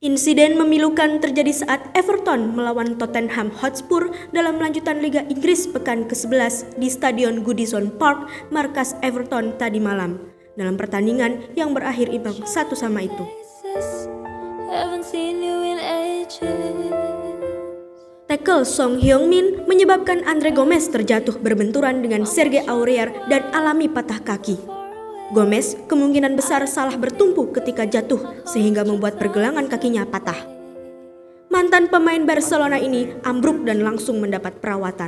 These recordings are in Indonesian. Insiden memilukan terjadi saat Everton melawan Tottenham Hotspur dalam lanjutan Liga Inggris pekan ke-11 di Stadion Goodison Park, markas Everton tadi malam, dalam pertandingan yang berakhir imbang 1-1 itu. Tackle Son Heung-Min menyebabkan Andre Gomes terjatuh berbenturan dengan Serge Aurier dan alami patah kaki. Gomes kemungkinan besar salah bertumpu ketika jatuh sehingga membuat pergelangan kakinya patah. Mantan pemain Barcelona ini ambruk dan langsung mendapat perawatan.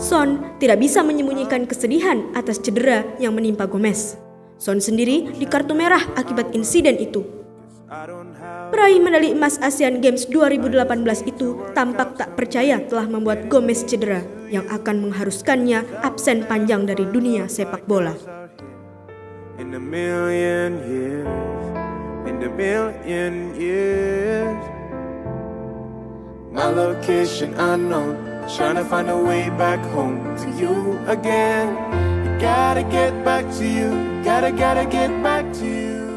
Son tidak bisa menyembunyikan kesedihan atas cedera yang menimpa Gomes. Son sendiri di kartu merah akibat insiden itu. Peraih medali emas Asian Games 2018 itu tampak tak percaya telah membuat Gomes cedera yang akan mengharuskannya absen panjang dari dunia sepak bola. Gotta get back to you.